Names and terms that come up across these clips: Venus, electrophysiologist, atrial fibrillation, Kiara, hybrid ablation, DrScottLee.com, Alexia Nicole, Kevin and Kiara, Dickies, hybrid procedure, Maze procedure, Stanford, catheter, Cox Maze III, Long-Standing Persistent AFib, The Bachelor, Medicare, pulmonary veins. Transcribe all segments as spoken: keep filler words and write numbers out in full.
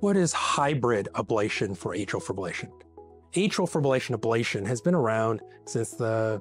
What is hybrid ablation for atrial fibrillation? Atrial fibrillation ablation has been around since the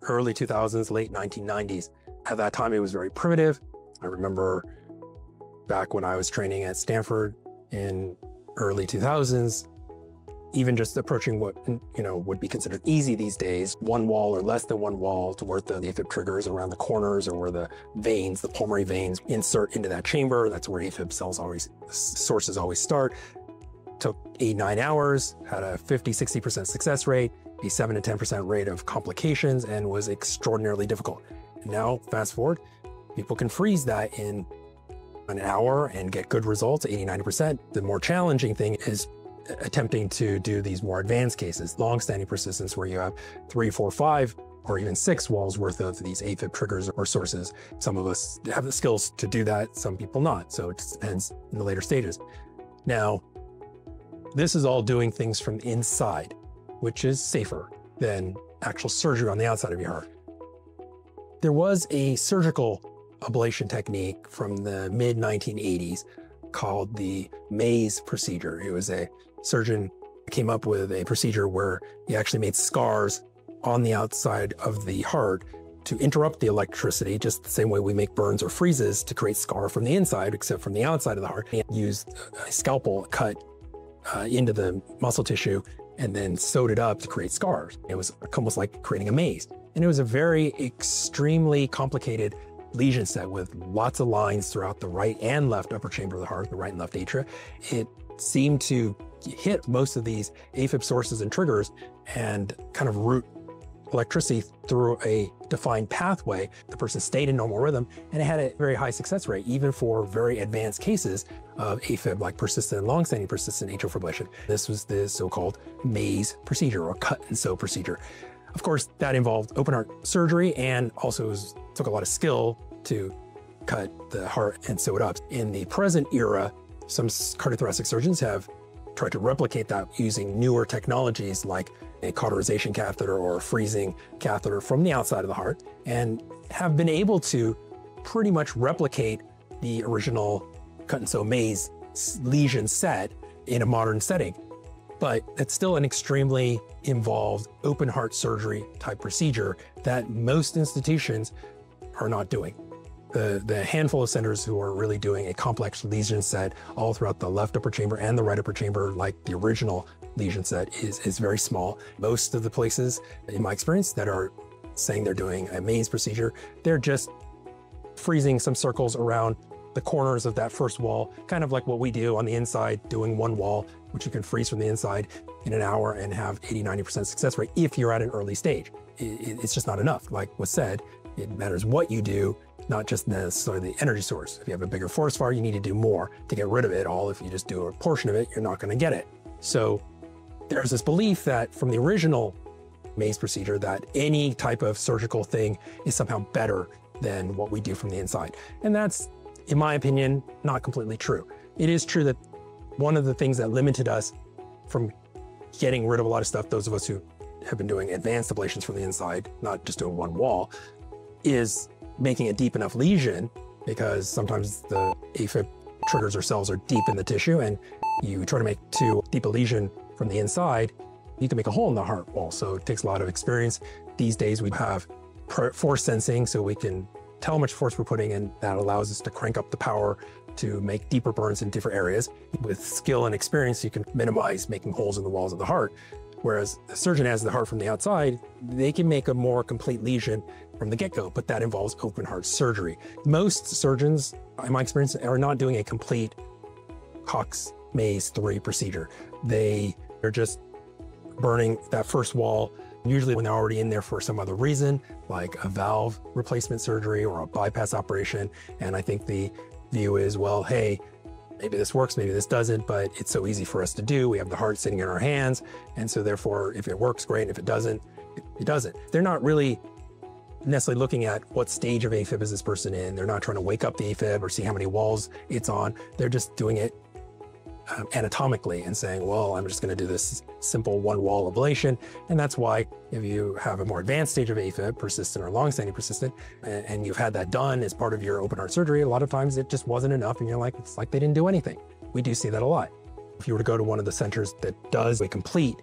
early two thousands, late nineteen nineties. At that time, it was very primitive. I remember back when I was training at Stanford in early two thousands, even just approaching what you know would be considered easy these days, one wall or less than one wall to where the AFib triggers around the corners or where the veins, the pulmonary veins insert into that chamber. That's where AFib cells always, sources always start. Took eight, nine hours, had a fifty, sixty percent success rate, a seven to ten percent rate of complications, and was extraordinarily difficult. And now fast forward, people can freeze that in an hour and get good results, eighty, ninety percent. The more challenging thing is attempting to do these more advanced cases, long-standing persistence where you have three, four, five, or even six walls worth of these AFib triggers or sources. Some of us have the skills to do that, some people not. So it depends in the later stages. Now, this is all doing things from the inside, which is safer than actual surgery on the outside of your heart. There was a surgical ablation technique from the mid nineteen eighties called the Maze procedure. It was a surgeon came up with a procedure where he actually made scars on the outside of the heart to interrupt the electricity, just the same way we make burns or freezes to create scar from the inside, except from the outside of the heart. He used a scalpel cut uh, into the muscle tissue and then sewed it up to create scars. It was almost like creating a maze. And it was a very extremely complicated lesion set with lots of lines throughout the right and left upper chamber of the heart, the right and left atria. It seemed to hit most of these AFib sources and triggers and kind of route electricity through a defined pathway. The person stayed in normal rhythm and it had a very high success rate, even for very advanced cases of AFib, like persistent and long-standing persistent atrial fibrillation. This was the so-called Maze procedure or cut and sew procedure. Of course, that involved open heart surgery and also was, took a lot of skill to cut the heart and sew it up. In the present era, some cardiothoracic surgeons have tried to replicate that using newer technologies like a cauterization catheter or a freezing catheter from the outside of the heart, and have been able to pretty much replicate the original cut and sew maze lesion set in a modern setting. But it's still an extremely involved open heart surgery type procedure that most institutions are not doing. The, the handful of centers who are really doing a complex lesion set all throughout the left upper chamber and the right upper chamber, like the original lesion set, is, is very small. Most of the places, in my experience, that are saying they're doing a maze procedure, they're just freezing some circles around the corners of that first wall, kind of like what we do on the inside, doing one wall, which you can freeze from the inside in an hour and have eighty, ninety percent success rate if you're at an early stage. It, it's just not enough. Like was said, it matters what you do, not just necessarily the energy source. If you have a bigger forest fire, you need to do more to get rid of it all. If you just do a portion of it, you're not gonna get it. So there's this belief that from the original Maze procedure that any type of surgical thing is somehow better than what we do from the inside. And that's, in my opinion, not completely true. It is true that one of the things that limited us from getting rid of a lot of stuff, those of us who have been doing advanced ablations from the inside, not just doing one wall, is making a deep enough lesion, because sometimes the AFib triggers or cells are deep in the tissue, and you try to make too deep a lesion from the inside, you can make a hole in the heart wall. So it takes a lot of experience. These days we have force sensing, so we can tell how much force we're putting in. That allows us to crank up the power to make deeper burns in different areas. With skill and experience, you can minimize making holes in the walls of the heart. Whereas the surgeon has the heart from the outside, they can make a more complete lesion from the get-go, but that involves open heart surgery. Most surgeons, in my experience, are not doing a complete Cox Maze three procedure. They are just burning that first wall, usually when they're already in there for some other reason, like a valve replacement surgery or a bypass operation. And I think the view is, well, hey, maybe this works, maybe this doesn't, but it's so easy for us to do. We have the heart sitting in our hands. And so therefore, if it works, great. If it doesn't, it doesn't. They're not really necessarily looking at what stage of AFib is this person in. They're not trying to wake up the AFib or see how many walls it's on. They're just doing it Um, anatomically and saying, well, I'm just going to do this simple one wall ablation. And that's why if you have a more advanced stage of AFib, persistent or long-standing persistent, and, and you've had that done as part of your open heart surgery, a lot of times it just wasn't enough. And you're like, it's like they didn't do anything. We do see that a lot. If you were to go to one of the centers that does a complete,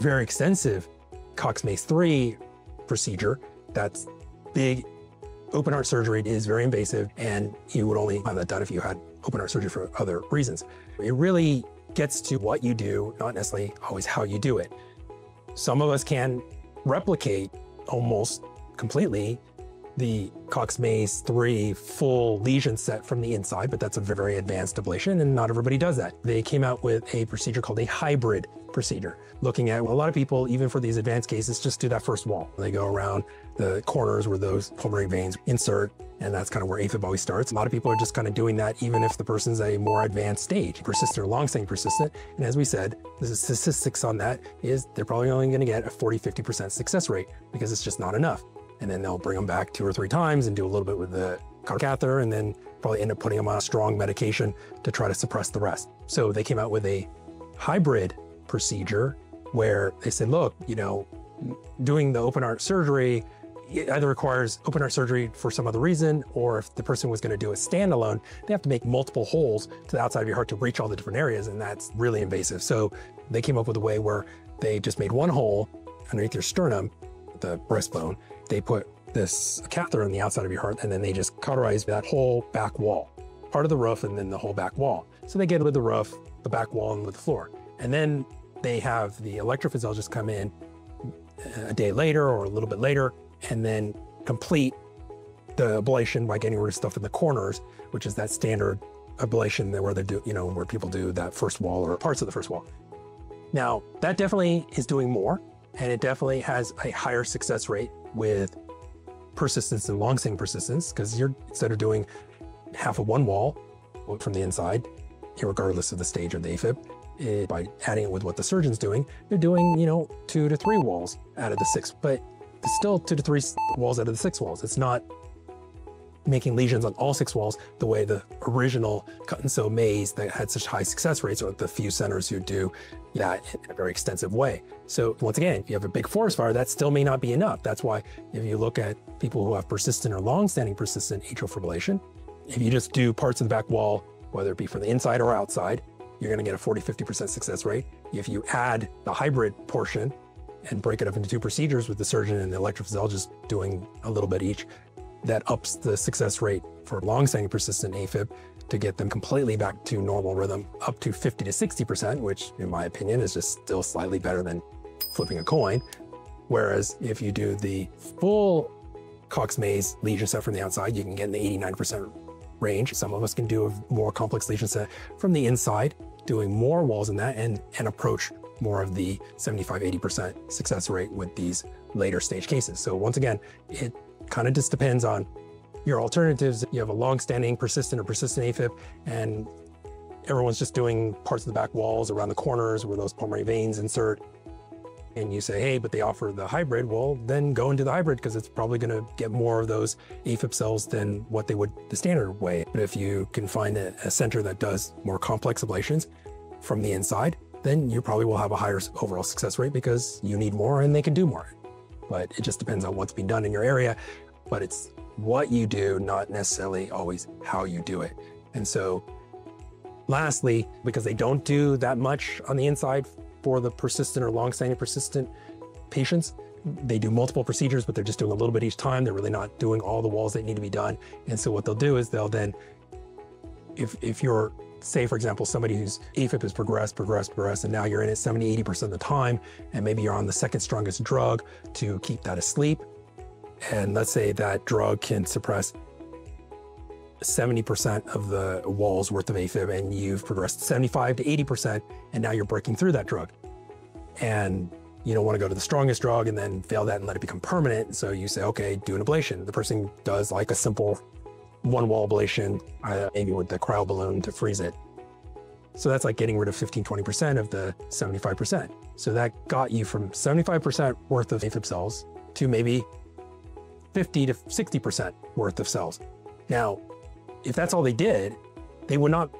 very extensive Cox Maze three procedure, that's big. Open heart surgery is very invasive, and you would only have that done if you had open heart surgery for other reasons. It really gets to what you do, not necessarily always how you do it. Some of us can replicate almost completely the Cox Maze three full lesion set from the inside, but that's a very advanced ablation and not everybody does that. They came out with a procedure called a hybrid procedure, looking at, well, a lot of people, even for these advanced cases, just do that first wall. They go around the corners where those pulmonary veins insert, and that's kind of where AFib always starts. A lot of people are just kind of doing that even if the person's a more advanced stage, persistent or long-staying persistent. And as we said, the statistics on that is they're probably only gonna get a forty, fifty percent success rate because it's just not enough. And then they'll bring them back two or three times and do a little bit with the catheter, and then probably end up putting them on a strong medication to try to suppress the rest. So they came out with a hybrid procedure where they said, look, you know, doing the open heart surgery, it either requires open heart surgery for some other reason, or if the person was going to do it standalone, they have to make multiple holes to the outside of your heart to reach all the different areas, and that's really invasive. So they came up with a way where they just made one hole underneath your sternum, the breastbone. They put this catheter on the outside of your heart, and then they just cauterize that whole back wall, part of the roof, and then the whole back wall. So they get with the roof, the back wall, and with the floor. And then they have the electrophysiologist come in a day later or a little bit later, and then complete the ablation by getting rid of stuff in the corners, which is that standard ablation that where they do, you know, where people do that first wall or parts of the first wall. Now, that definitely is doing more, and it definitely has a higher success rate with persistence and long-staying persistence, because you're, instead of doing half of one wall from the inside, regardless of the stage of the AFib, it, by adding it with what the surgeon's doing, they're doing, you know, two to three walls out of the six, but it's still two to three walls out of the six walls. It's not making lesions on all six walls the way the original cut and sew maze that had such high success rates, or the few centers who do that in a very extensive way. So once again, if you have a big forest fire, that still may not be enough. That's why if you look at people who have persistent or long-standing persistent atrial fibrillation, if you just do parts of the back wall, whether it be from the inside or outside, you're gonna get a forty, fifty percent success rate. If you add the hybrid portion and break it up into two procedures with the surgeon and the electrophysiologist doing a little bit each, that ups the success rate for long-standing persistent AFib to get them completely back to normal rhythm, up to fifty to sixty percent, which in my opinion is just still slightly better than flipping a coin. Whereas if you do the full Cox Maze lesion set from the outside, you can get in the eighty-nine percent range. Some of us can do a more complex lesion set from the inside, doing more walls in that, and, and approach more of the seventy-five, eighty percent success rate with these later stage cases. So once again, it kind of just depends on your alternatives. You have a long-standing persistent or persistent AFib, and everyone's just doing parts of the back walls around the corners where those pulmonary veins insert. And you say, hey, but they offer the hybrid. Well, then go into the hybrid, because it's probably going to get more of those AFib cells than what they would the standard way. But if you can find a, a center that does more complex ablations from the inside, then you probably will have a higher overall success rate because you need more and they can do more. But it just depends on what's being done in your area. But it's what you do, not necessarily always how you do it. And so lastly, because they don't do that much on the inside for the persistent or long-standing persistent patients, they do multiple procedures, but they're just doing a little bit each time. They're really not doing all the walls that need to be done. And so what they'll do is they'll then, if, if you're, say, for example, somebody whose AFib has progressed, progressed, progressed, and now you're in it seventy, eighty percent of the time, and maybe you're on the second strongest drug to keep that asleep. And let's say that drug can suppress seventy percent of the wall's worth of AFib, and you've progressed seventy-five to eighty percent, and now you're breaking through that drug. And you don't want to go to the strongest drug and then fail that and let it become permanent. So you say, okay, do an ablation. The person does like a simple one wall ablation, uh, maybe with the cryo balloon to freeze it. So that's like getting rid of fifteen, twenty percent of the seventy-five percent. So that got you from seventy-five percent worth of AFib cells to maybe fifty to sixty percent worth of cells. Now, if that's all they did, they would not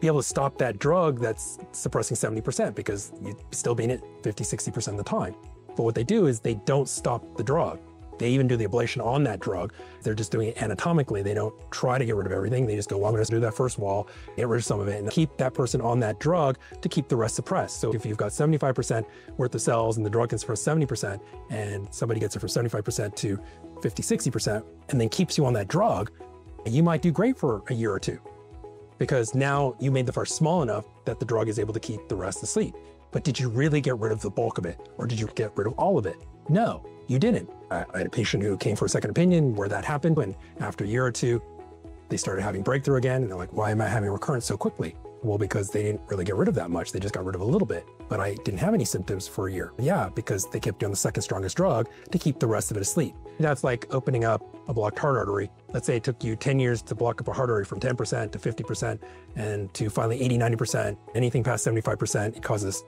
be able to stop that drug that's suppressing seventy percent, because you'd still be in it fifty, sixty percent of the time. But what they do is they don't stop the drug. They even do the ablation on that drug. They're just doing it anatomically. They don't try to get rid of everything. They just go, well, I'm going to do that first wall, get rid of some of it, and keep that person on that drug to keep the rest suppressed. So if you've got seventy-five percent worth of cells and the drug can suppress seventy percent, and somebody gets it from seventy-five percent to fifty, sixty percent, and then keeps you on that drug, you might do great for a year or two, because now you made the first small enough that the drug is able to keep the rest asleep. But did you really get rid of the bulk of it? Or did you get rid of all of it? No, you didn't. I had a patient who came for a second opinion where that happened, and after a year or two, they started having breakthrough again, and they're like, why am I having recurrence so quickly? Well, because they didn't really get rid of that much. They just got rid of a little bit, but I didn't have any symptoms for a year. Yeah, because they kept doing the second strongest drug to keep the rest of it asleep. That's like opening up a blocked heart artery. Let's say it took you ten years to block up a heart artery from ten percent to fifty percent and to finally eighty, ninety percent. Anything past seventy-five percent, it causes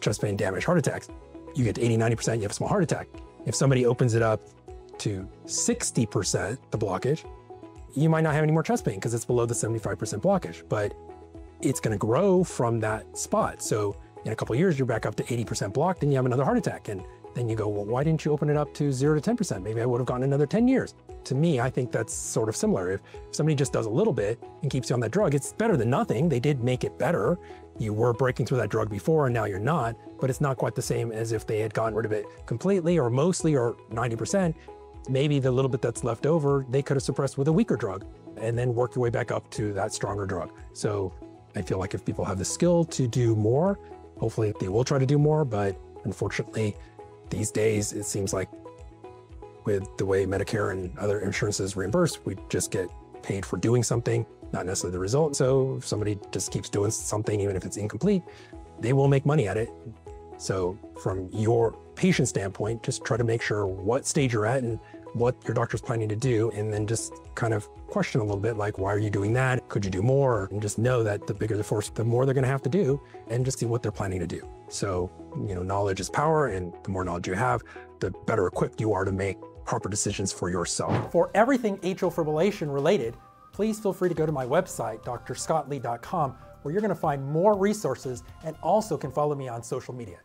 chest vein damage, heart attacks. You get to eighty, ninety percent, you have a small heart attack. If somebody opens it up to sixty percent, the blockage, you might not have any more chest pain because it's below the seventy-five percent blockage, but it's going to grow from that spot. So in a couple of years, you're back up to eighty percent blocked and you have another heart attack. And then you go, well, why didn't you open it up to zero to ten percent? Maybe I would have gotten another ten years. To me, I think that's sort of similar. If somebody just does a little bit and keeps you on that drug, it's better than nothing. They did make it better. You were breaking through that drug before and now you're not, but it's not quite the same as if they had gotten rid of it completely or mostly or ninety percent. Maybe the little bit that's left over, they could have suppressed with a weaker drug and then work your way back up to that stronger drug. So I feel like if people have the skill to do more, hopefully they will try to do more, but unfortunately, these days, it seems like with the way Medicare and other insurances reimburse, we just get paid for doing something, not necessarily the result. So if somebody just keeps doing something, even if it's incomplete, they will make money at it. So from your patient standpoint, just try to make sure what stage you're at and what your doctor's planning to do, and then just kind of question a little bit, like, why are you doing that? Could you do more? And just know that the bigger the force, the more they're going to have to do, and just see what they're planning to do. So, you know, knowledge is power, and the more knowledge you have, the better equipped you are to make proper decisions for yourself. For everything atrial fibrillation related, please feel free to go to my website, Dr Scott Lee dot com, where you're going to find more resources, and also can follow me on social media.